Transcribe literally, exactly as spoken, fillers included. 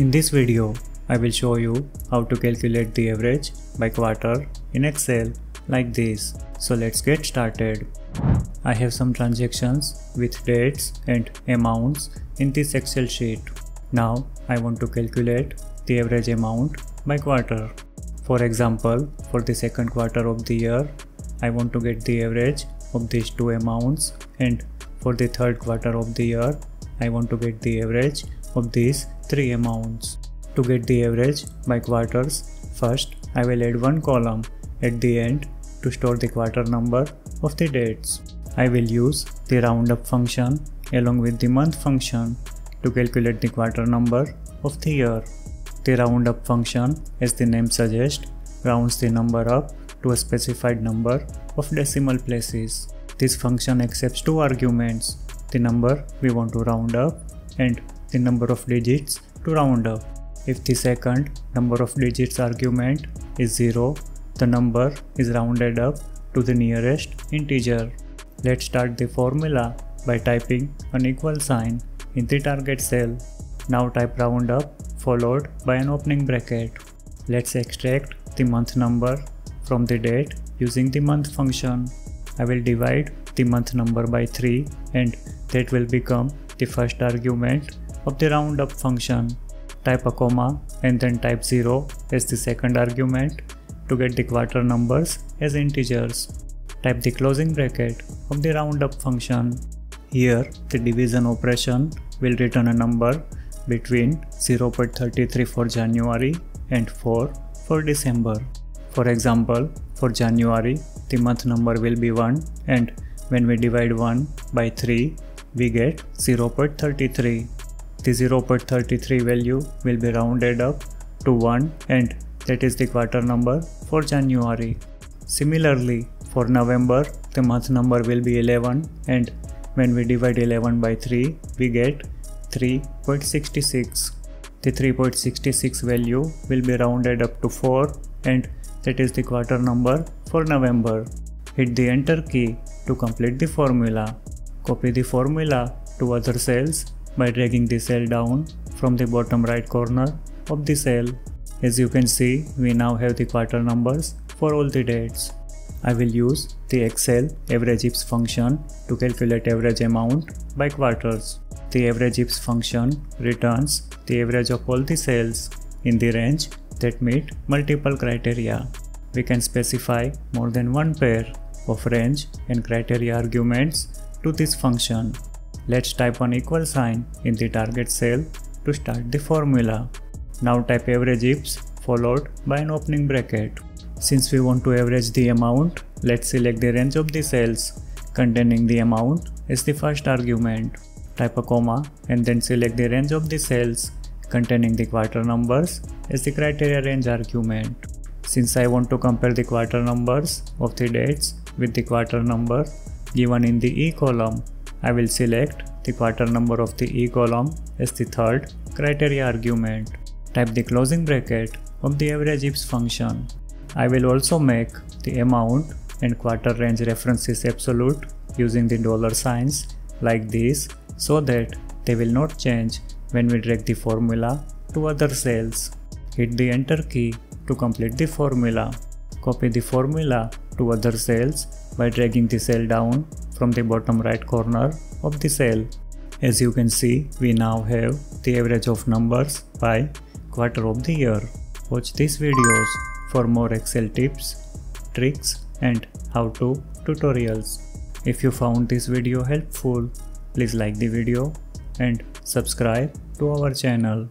In this video, I will show you how to calculate the average by quarter in Excel like this. So let's get started. I have some transactions with dates and amounts in this Excel sheet. Now I want to calculate the average amount by quarter. For example, for the second quarter of the year, I want to get the average of these two amounts, and for the third quarter of the year, I want to get the average of these three amounts. To get the average by quarters, first I will add one column at the end to store the quarter number of the dates. I will use the roundup function along with the month function to calculate the quarter number of the year. The roundup function, as the name suggests, rounds the number up to a specified number of decimal places. This function accepts two arguments, the number we want to round up and the number of digits to round up. If the second number of digits argument is zero, the number is rounded up to the nearest integer. Let's start the formula by typing an equal sign in the target cell. Now type roundup followed by an opening bracket. Let's extract the month number from the date using the month function. I will divide the month number by three, and that will become the first argument of the roundup function. Type a comma and then type zero as the second argument to get the quarter numbers as integers. Type the closing bracket of the roundup function. Here the division operation will return a number between zero point three three for January and four for December. For example, for January, the month number will be one, and when we divide one by three, we get zero point three three. The zero point three three value will be rounded up to one, and that is the quarter number for January. Similarly, for November, the month number will be eleven, and when we divide eleven by three, we get three point six six. The three point six six value will be rounded up to four, and that is the quarter number for November. Hit the enter key to complete the formula. Copy the formula to other cells by dragging the cell down from the bottom right corner of the cell. As you can see, we now have the quarter numbers for all the dates. I will use the Excel AVERAGEIFS function to calculate average amount by quarters. The AVERAGEIFS function returns the average of all the cells in the range that meet multiple criteria. We can specify more than one pair of range and criteria arguments to this function. Let's type an equal sign in the target cell to start the formula. Now type AVERAGEIFS followed by an opening bracket. Since we want to average the amount, let's select the range of the cells containing the amount as the first argument. Type a comma and then select the range of the cells containing the quarter numbers as the criteria range argument. Since I want to compare the quarter numbers of the dates with the quarter number given in the E column, I will select the quarter number of the E column as the third criteria argument. Type the closing bracket of the AVERAGEIFS function. I will also make the amount and quarter range references absolute using the dollar signs like this, so that they will not change when we drag the formula to other cells. Hit the enter key to complete the formula. Copy the formula to other cells by dragging the cell down from the bottom right corner of the cell. As you can see, we now have the average of numbers by quarter of the year. Watch these videos for more Excel tips, tricks and how-to tutorials. If you found this video helpful, please like the video and subscribe to our channel.